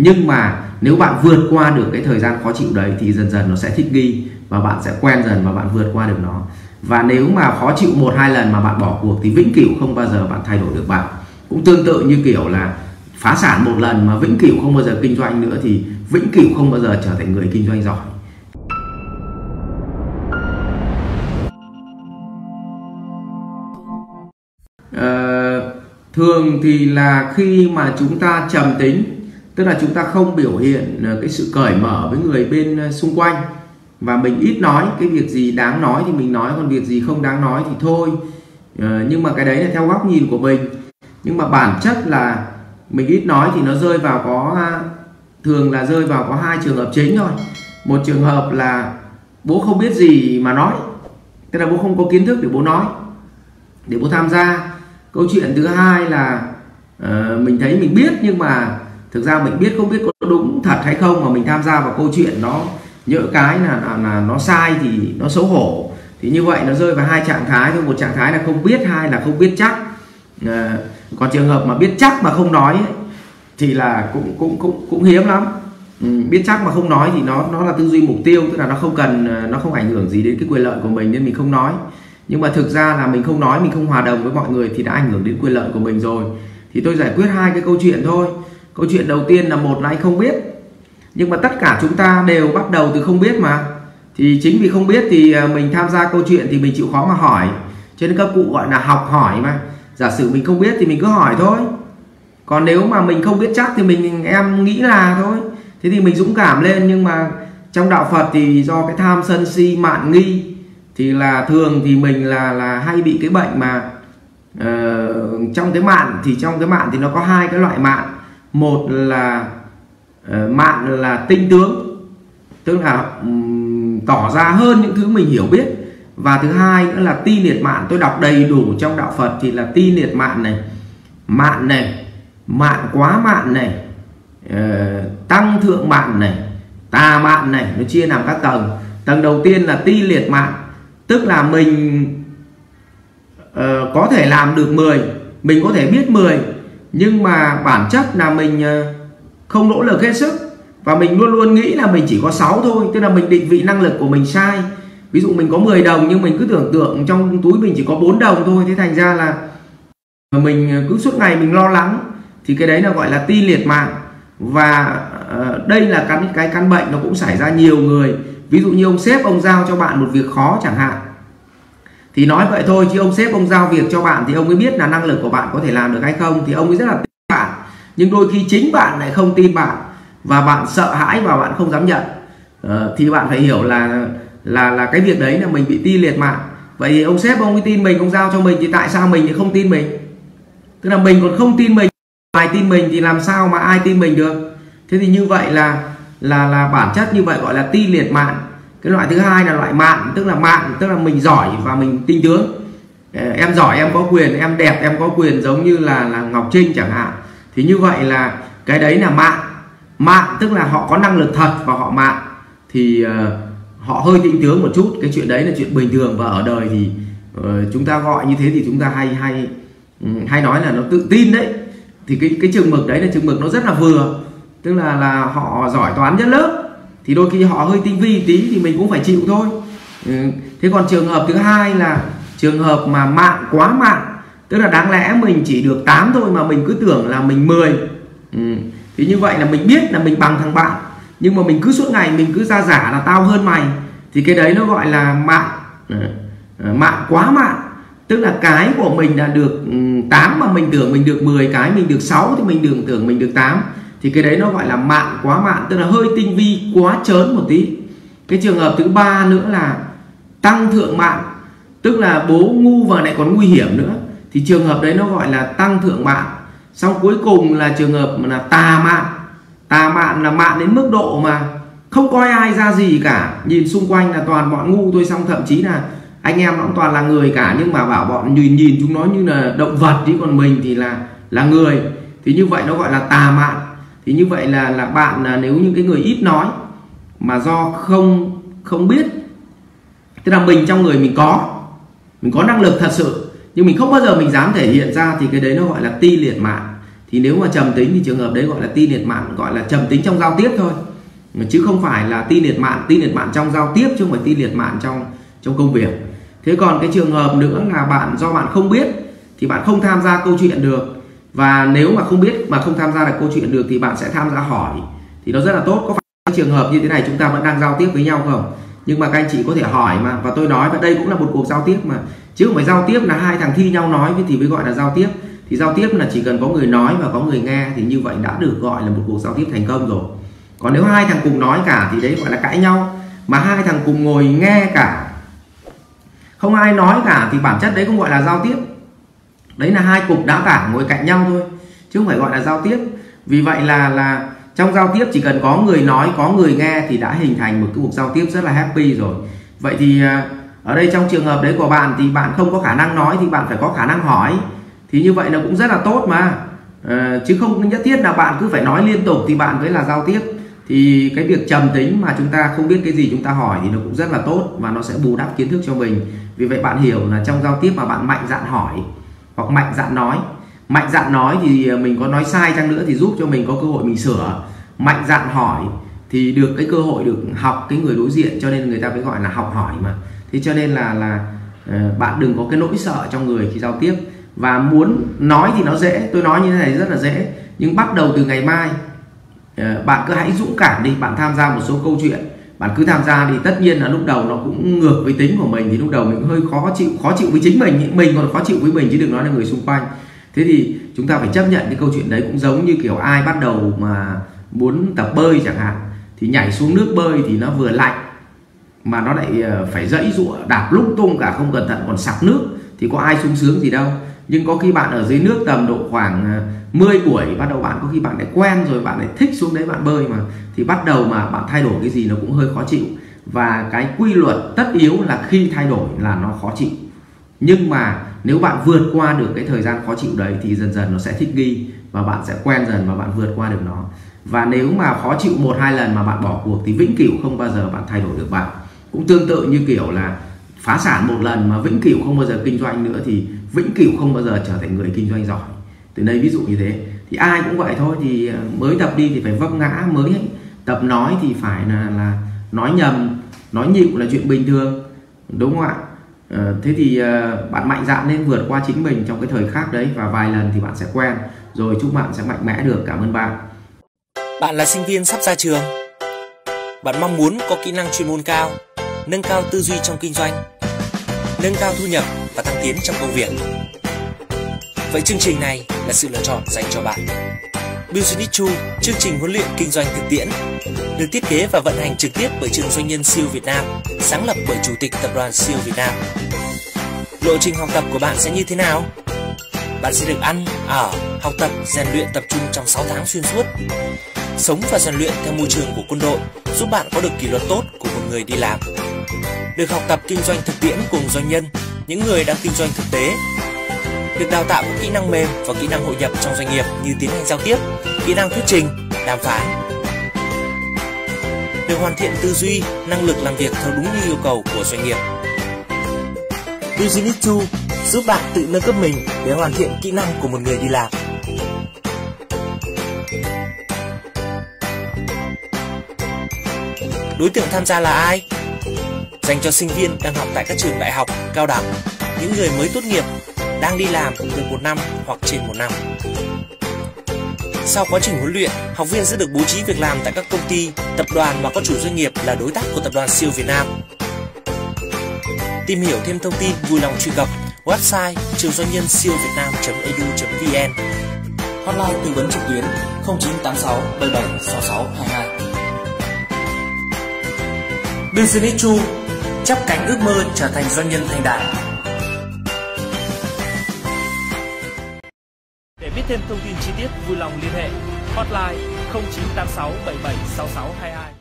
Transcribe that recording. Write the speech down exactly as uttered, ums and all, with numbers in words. Nhưng mà nếu bạn vượt qua được cái thời gian khó chịu đấy thì dần dần nó sẽ thích nghi và bạn sẽ quen dần và bạn vượt qua được nó. Và nếu mà khó chịu một hai lần mà bạn bỏ cuộc thì vĩnh cửu không bao giờ bạn thay đổi được bạn. Cũng tương tự như kiểu là phá sản một lần mà vĩnh cửu không bao giờ kinh doanh nữa thì vĩnh cửu không bao giờ trở thành người kinh doanh giỏi. Ờ, thường thì là khi mà chúng ta trầm tính, tức là chúng ta không biểu hiện cái sự cởi mở với người bên xung quanh và mình ít nói, cái việc gì đáng nói thì mình nói, còn việc gì không đáng nói thì thôi. Ờ, nhưng mà cái đấy là theo góc nhìn của mình, nhưng mà bản chất là mình ít nói thì nó rơi vào có thường là rơi vào có hai trường hợp chính thôi. Một trường hợp là bố không biết gì mà nói, tức là bố không có kiến thức để bố nói, để bố tham gia. Câu chuyện thứ hai là uh, mình thấy mình biết nhưng mà thực ra mình biết không biết có đúng thật hay không mà mình tham gia vào câu chuyện đó, nhỡ cái là, là là nó sai thì nó xấu hổ. Thì như vậy nó rơi vào hai trạng thái thôi, một trạng thái là không biết, hai là không biết chắc. Uh, còn trường hợp mà biết chắc mà không nói ấy, thì là cũng cũng cũng cũng hiếm lắm. Ừ, biết chắc mà không nói thì nó nó là tư duy mục tiêu, tức là nó không cần, nó không ảnh hưởng gì đến cái quyền lợi của mình nên mình không nói. Nhưng mà thực ra là mình không nói, mình không hòa đồng với mọi người thì đã ảnh hưởng đến quyền lợi của mình rồi. Thì tôi giải quyết hai cái câu chuyện thôi. Câu chuyện đầu tiên là một là anh không biết, nhưng mà tất cả chúng ta đều bắt đầu từ không biết mà. Thì chính vì không biết thì mình tham gia câu chuyện thì mình chịu khó mà hỏi, cho nên các cụ gọi là học hỏi mà. Giả sử mình không biết thì mình cứ hỏi thôi. Còn nếu mà mình không biết chắc thì mình em nghĩ là thôi. Thế thì mình dũng cảm lên. Nhưng mà trong đạo Phật thì do cái tham sân si mạn nghi thì là thường thì mình là là hay bị cái bệnh mà uh, trong cái mạn thì trong cái mạn thì nó có hai cái loại mạn. Một là uh, mạn là tinh tướng, tức là um, tỏ ra hơn những thứ mình hiểu biết. Và thứ hai nữa là ti liệt mạn. Tôi đọc đầy đủ trong đạo Phật thì là ti liệt mạn này, mạn này, mạn quá mạn này, uh, tăng thượng mạn này, tà mạn này. Nó chia làm các tầng. Tầng đầu tiên là ti liệt mạn, tức là mình uh, có thể làm được mười, mình có thể biết mười, nhưng mà bản chất là mình uh, không nỗ lực hết sức. Và mình luôn luôn nghĩ là mình chỉ có sáu thôi. Tức là mình định vị năng lực của mình sai. Ví dụ mình có mười đồng nhưng mình cứ tưởng tượng trong túi mình chỉ có bốn đồng thôi. Thế thành ra là mình cứ suốt ngày mình lo lắng. Thì cái đấy là gọi là ti liệt mạn. Và uh, đây là cái, cái căn bệnh nó cũng xảy ra nhiều người. Ví dụ như ông sếp ông giao cho bạn một việc khó chẳng hạn, thì nói vậy thôi chứ ông sếp ông giao việc cho bạn thì ông mới biết là năng lực của bạn có thể làm được hay không. Thì ông ấy rất là tin bạn. Nhưng đôi khi chính bạn lại không tin bạn, và bạn sợ hãi và bạn không dám nhận. ờ, Thì bạn phải hiểu là Là là cái việc đấy là mình bị ti liệt mạn. Vậy thì ông sếp ông ấy tin mình, ông giao cho mình, thì tại sao mình thì không tin mình? Tức là mình còn không tin mình, ai tin mình thì làm sao mà ai tin mình được? Thế thì như vậy là là là bản chất như vậy gọi là ti liệt mạn. Cái loại thứ hai là loại mạn, tức là mạn tức là mình giỏi và mình tinh tướng. Em giỏi em có quyền, em đẹp em có quyền, giống như là là Ngọc Trinh chẳng hạn. Thì như vậy là cái đấy là mạn. Mạn tức là họ có năng lực thật và họ mạn. Thì uh, họ hơi tinh tướng một chút. Cái chuyện đấy là chuyện bình thường, và ở đời thì uh, chúng ta gọi như thế thì chúng ta hay hay hay nói là nó tự tin đấy. Thì cái cái chừng mực đấy là chừng mực nó rất là vừa. Tức là là họ giỏi toán nhất lớp, thì đôi khi họ hơi tinh vi tí thì mình cũng phải chịu thôi. ừ. Thế còn trường hợp thứ hai là trường hợp mà mạn quá mạn, tức là đáng lẽ mình chỉ được tám thôi mà mình cứ tưởng là mình mười. ừ. Thì như vậy là mình biết là mình bằng thằng bạn, nhưng mà mình cứ suốt ngày mình cứ ra giả là tao hơn mày. Thì cái đấy nó gọi là mạn mạn quá mạn. Tức là cái của mình đã được tám mà mình tưởng mình được mười, cái mình được sáu thì mình đừng tưởng mình được tám. Thì cái đấy nó gọi là mạn quá mạn, tức là hơi tinh vi quá trớn một tí. Cái trường hợp thứ ba nữa là tăng thượng mạn, tức là bố ngu và lại còn nguy hiểm nữa. Thì trường hợp đấy nó gọi là tăng thượng mạn. Sau cuối cùng là trường hợp là tà mạn. Tà mạn là mạn đến mức độ mà không coi ai ra gì cả, nhìn xung quanh là toàn bọn ngu thôi, xong thậm chí là anh em nó cũng toàn là người cả, nhưng mà bảo bọn nhìn nhìn chúng nó như là động vật chứ còn mình thì là là người. Thì như vậy nó gọi là tà mạn. Thì như vậy là là bạn là nếu như cái người ít nói mà do không không biết, tức là mình trong người mình có mình có năng lực thật sự nhưng mình không bao giờ mình dám thể hiện ra, thì cái đấy nó gọi là ti liệt mạn. Thì nếu mà trầm tính thì trường hợp đấy gọi là tin liệt mạn, gọi là trầm tính trong giao tiếp thôi, chứ không phải là tin liệt mạn, tin liệt mạn trong giao tiếp chứ không phải tin liệt mạn trong trong công việc. Thế còn cái trường hợp nữa là bạn do bạn không biết thì bạn không tham gia câu chuyện được, và nếu mà không biết mà không tham gia được câu chuyện được thì bạn sẽ tham gia hỏi thì nó rất là tốt. Có phải cái trường hợp như thế này chúng ta vẫn đang giao tiếp với nhau không? Nhưng mà các anh chị có thể hỏi mà, và tôi nói và đây cũng là một cuộc giao tiếp mà, chứ không phải giao tiếp là hai thằng thi nhau nói thì mới gọi là giao tiếp. Thì giao tiếp là chỉ cần có người nói và có người nghe thì như vậy đã được gọi là một cuộc giao tiếp thành công rồi. Còn nếu hai thằng cùng nói cả thì đấy gọi là cãi nhau, mà hai thằng cùng ngồi nghe cả, không ai nói cả thì bản chất đấy cũng gọi là giao tiếp. Đấy là hai cục đá tảng ngồi cạnh nhau thôi chứ không phải gọi là giao tiếp. Vì vậy là là trong giao tiếp chỉ cần có người nói, có người nghe thì đã hình thành một cái cuộc giao tiếp rất là happy rồi. Vậy thì ở đây trong trường hợp đấy của bạn thì bạn không có khả năng nói thì bạn phải có khả năng hỏi, thì như vậy nó cũng rất là tốt mà, à, chứ không nhất thiết là bạn cứ phải nói liên tục thì bạn mới là giao tiếp. Thì cái việc trầm tính mà chúng ta không biết cái gì chúng ta hỏi thì nó cũng rất là tốt và nó sẽ bù đắp kiến thức cho mình. Vì vậy bạn hiểu là trong giao tiếp mà bạn mạnh dạn hỏi hoặc mạnh dạn nói, mạnh dạn nói thì mình có nói sai chăng nữa thì giúp cho mình có cơ hội mình sửa, mạnh dạn hỏi thì được cái cơ hội được học cái người đối diện, cho nên người ta mới gọi là học hỏi mà. Thế cho nên là là bạn đừng có cái nỗi sợ trong người khi giao tiếp. Và muốn nói thì nó dễ, tôi nói như thế này rất là dễ, nhưng bắt đầu từ ngày mai bạn cứ hãy dũng cảm đi, bạn tham gia một số câu chuyện, bạn cứ tham gia đi. Tất nhiên là lúc đầu nó cũng ngược với tính của mình thì lúc đầu mình hơi khó chịu, khó chịu với chính mình, mình còn khó chịu với mình chứ đừng nói là người xung quanh. Thế thì chúng ta phải chấp nhận cái câu chuyện đấy, cũng giống như kiểu ai bắt đầu mà muốn tập bơi chẳng hạn thì nhảy xuống nước bơi thì nó vừa lạnh mà nó lại phải giãy giụa, đạp lung tung cả, không cẩn thận còn sặc nước thì có ai sung sướng gì đâu. Nhưng có khi bạn ở dưới nước tầm độ khoảng mười buổi bắt đầu bạn có khi bạn lại quen rồi, bạn lại thích xuống đấy bạn bơi mà, thì bắt đầu mà bạn thay đổi cái gì nó cũng hơi khó chịu. Và cái quy luật tất yếu là khi thay đổi là nó khó chịu, nhưng mà nếu bạn vượt qua được cái thời gian khó chịu đấy thì dần dần nó sẽ thích nghi và bạn sẽ quen dần và bạn vượt qua được nó. Và nếu mà khó chịu một hai lần mà bạn bỏ cuộc thì vĩnh cửu không bao giờ bạn thay đổi được bạn. Cũng tương tự như kiểu là phá sản một lần mà vĩnh cửu không bao giờ kinh doanh nữa thì vĩnh cửu không bao giờ trở thành người kinh doanh giỏi. Từ đây ví dụ như thế thì ai cũng vậy thôi, thì mới tập đi thì phải vấp ngã, mới tập nói thì phải là, là nói nhầm, nói nhịu là chuyện bình thường, đúng không ạ? À, thế thì à, bạn mạnh dạn nên vượt qua chính mình trong cái thời khắc đấy, và vài lần thì bạn sẽ quen rồi, chúc bạn sẽ mạnh mẽ được. Cảm ơn bạn. Bạn là sinh viên sắp ra trường, bạn mong muốn có kỹ năng chuyên môn cao, nâng cao tư duy trong kinh doanh, nâng cao thu nhập và thăng tiến trong công việc. Vậy chương trình này là sự lựa chọn dành cho bạn. BusinessChu, chương trình huấn luyện kinh doanh thực tiễn, được thiết kế và vận hành trực tiếp bởi trường doanh nhân xê i ô Việt Nam, sáng lập bởi Chủ tịch Tập đoàn xê i ô Việt Nam. Lộ trình học tập của bạn sẽ như thế nào? Bạn sẽ được ăn, ở, học tập, rèn luyện tập trung trong sáu tháng xuyên suốt, sống và rèn luyện theo môi trường của quân đội, giúp bạn có được kỷ luật tốt của một người đi làm. Được học tập kinh doanh thực tiễn cùng doanh nhân, những người đang kinh doanh thực tế. Được đào tạo các kỹ năng mềm và kỹ năng hội nhập trong doanh nghiệp như tiến hành giao tiếp, kỹ năng thuyết trình, đàm phán. Được hoàn thiện tư duy, năng lực làm việc theo đúng như yêu cầu của doanh nghiệp. BusinessChu giúp bạn tự nâng cấp mình để hoàn thiện kỹ năng của một người đi làm. Đối tượng tham gia là ai? Dành cho sinh viên đang học tại các trường đại học, cao đẳng, những người mới tốt nghiệp, đang đi làm được một năm hoặc trên một năm. Sau quá trình huấn luyện, học viên sẽ được bố trí việc làm tại các công ty, tập đoàn mà có chủ doanh nghiệp là đối tác của Tập đoàn xê i ô Việt Nam. Tìm hiểu thêm thông tin vui lòng truy cập website trường doanh nhân xê i ô việt nam chấm e d u chấm v n, hotline tư vấn trực tuyến không chín tám sáu bảy bảy sáu sáu hai hai. BusinessChu chắp cánh ước mơ trở thành doanh nhân thành đạt. Để biết thêm thông tin chi tiết vui lòng liên hệ hotline không chín tám sáu bảy bảy sáu sáu hai hai.